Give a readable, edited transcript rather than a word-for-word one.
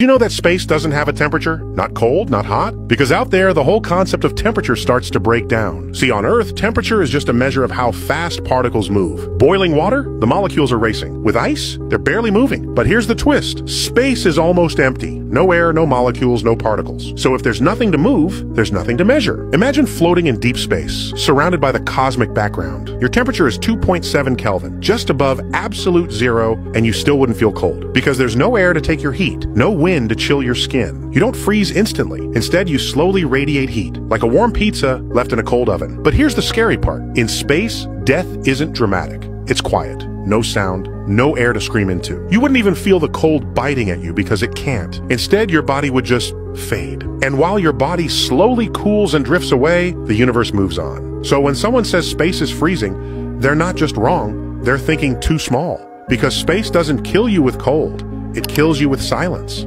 You know that space doesn't have a temperature? Not cold, not hot? Because out there, the whole concept of temperature starts to break down. See, on Earth, temperature is just a measure of how fast particles move. Boiling water? The molecules are racing. With ice? They're barely moving. But here's the twist. Space is almost empty. No air, no molecules, no particles. So if there's nothing to move, there's nothing to measure. Imagine floating in deep space, surrounded by the cosmic background. Your temperature is 2.7 Kelvin, just above absolute zero, and you still wouldn't feel cold. Because there's no air to take your heat, no wind to chill your skin. You don't freeze instantly. Instead, you slowly radiate heat, like a warm pizza left in a cold oven. But here's the scary part. In space, death isn't dramatic. It's quiet. No sound, no air to scream into. You wouldn't even feel the cold biting at you because it can't. Instead, your body would just fade. And while your body slowly cools and drifts away, the universe moves on. So when someone says space is freezing, they're not just wrong, they're thinking too small. Because space doesn't kill you with cold, it kills you with silence.